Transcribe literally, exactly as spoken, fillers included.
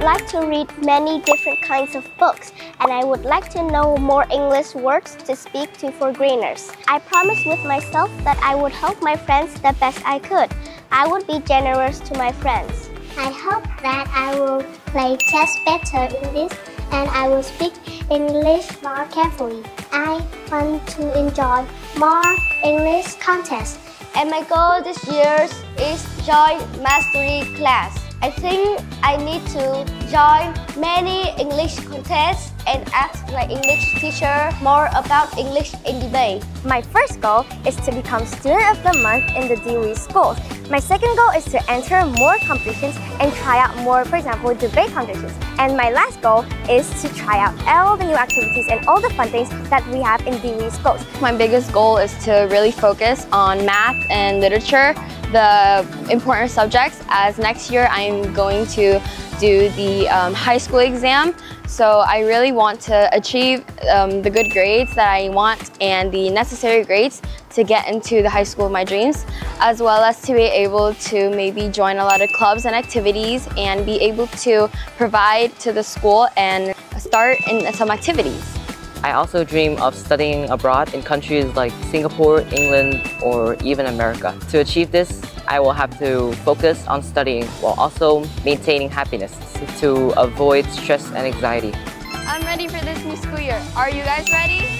would like to read many different kinds of books, and I would like to know more English words to speak to foreign-grainers. I promised with myself that I would help my friends the best I could. I would be generous to my friends. I hope that I will play chess better in this, and I will speak English more carefully. I want to enjoy more English contests. And my goal this year is join mastery class. I think I need to join many English contests and ask my English teacher more about English and debate. My first goal is to become student of the month in the Dewey schools. My second goal is to enter more competitions and try out more, for example, debate competitions. And my last goal is to try out all the new activities and all the fun things that we have in Dewey schools. My biggest goal is to really focus on math and literature, the important subjects, as next year I'm going to do the um, high school exam. So I really want to achieve um, the good grades that I want and the necessary grades to get into the high school of my dreams, as well as to be able to maybe join a lot of clubs and activities and be able to provide to the school and start in some activities. I also dream of studying abroad in countries like Singapore, England, or even America. To achieve this, I will have to focus on studying while also maintaining happiness to avoid stress and anxiety. I'm ready for this new school year. Are you guys ready?